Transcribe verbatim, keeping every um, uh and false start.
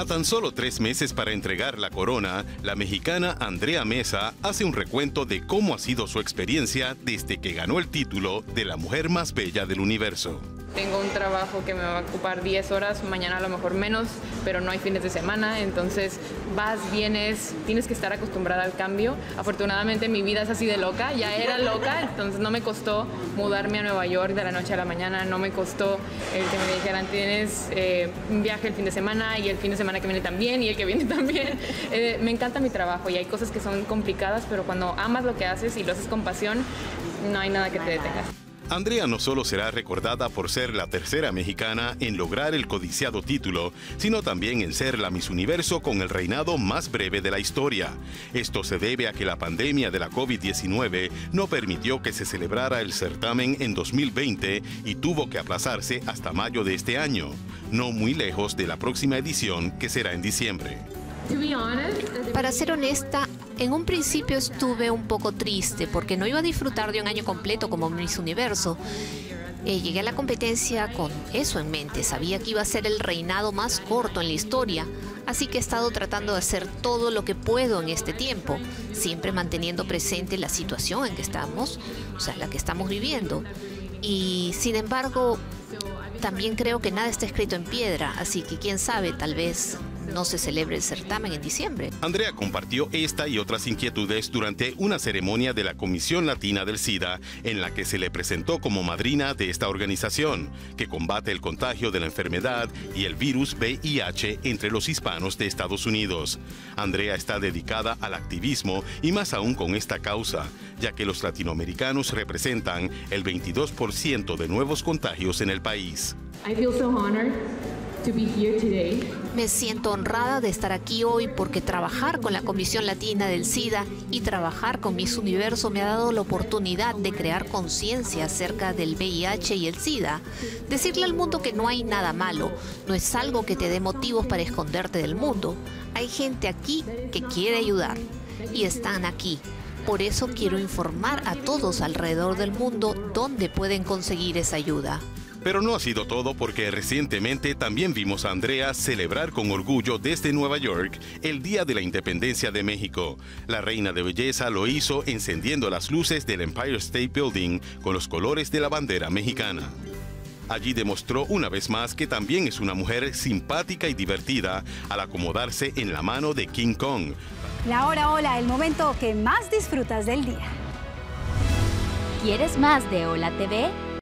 A tan solo tres meses para entregar la corona, la mexicana Andrea Meza hace un recuento de cómo ha sido su experiencia desde que ganó el título de la mujer más bella del universo. Tengo un trabajo que me va a ocupar diez horas, mañana a lo mejor menos, pero no hay fines de semana, entonces vas, vienes, tienes que estar acostumbrada al cambio. Afortunadamente mi vida es así de loca, ya era loca, entonces no me costó mudarme a Nueva York de la noche a la mañana, no me costó el que me dijeran tienes eh, un viaje el fin de semana y el fin de semana que viene también y el que viene también. Eh, me encanta mi trabajo y hay cosas que son complicadas, pero cuando amas lo que haces y lo haces con pasión, no hay nada que te detenga. Andrea no solo será recordada por ser la tercera mexicana en lograr el codiciado título, sino también en ser la Miss Universo con el reinado más breve de la historia. Esto se debe a que la pandemia de la COVID diecinueve no permitió que se celebrara el certamen en dos mil veinte y tuvo que aplazarse hasta mayo de este año, no muy lejos de la próxima edición que será en diciembre. Para ser honesta, en un principio estuve un poco triste porque no iba a disfrutar de un año completo como Miss Universo. Eh, llegué a la competencia con eso en mente. Sabía que iba a ser el reinado más corto en la historia, así que he estado tratando de hacer todo lo que puedo en este tiempo, siempre manteniendo presente la situación en que estamos, o sea, la que estamos viviendo. Y sin embargo, también creo que nada está escrito en piedra, así que quién sabe, tal vez no se celebre el certamen en diciembre. Andrea compartió esta y otras inquietudes durante una ceremonia de la Comisión Latina del SIDA, en la que se le presentó como madrina de esta organización, que combate el contagio de la enfermedad y el virus V I H entre los hispanos de Estados Unidos. Andrea está dedicada al activismo y más aún con esta causa, ya que los latinoamericanos representan el veintidós por ciento de nuevos contagios en el país. I feel so honored. Me siento honrada de estar aquí hoy porque trabajar con la Comisión Latina del SIDA y trabajar con Miss Universo me ha dado la oportunidad de crear conciencia acerca del V I H y el SIDA. Decirle al mundo que no hay nada malo, no es algo que te dé motivos para esconderte del mundo. Hay gente aquí que quiere ayudar y están aquí. Por eso quiero informar a todos alrededor del mundo dónde pueden conseguir esa ayuda. Pero no ha sido todo, porque recientemente también vimos a Andrea celebrar con orgullo desde Nueva York el Día de la Independencia de México. La reina de belleza lo hizo encendiendo las luces del Empire State Building con los colores de la bandera mexicana. Allí demostró una vez más que también es una mujer simpática y divertida al acomodarse en la mano de King Kong. La hora hola, el momento que más disfrutas del día. ¿Quieres más de Hola T V?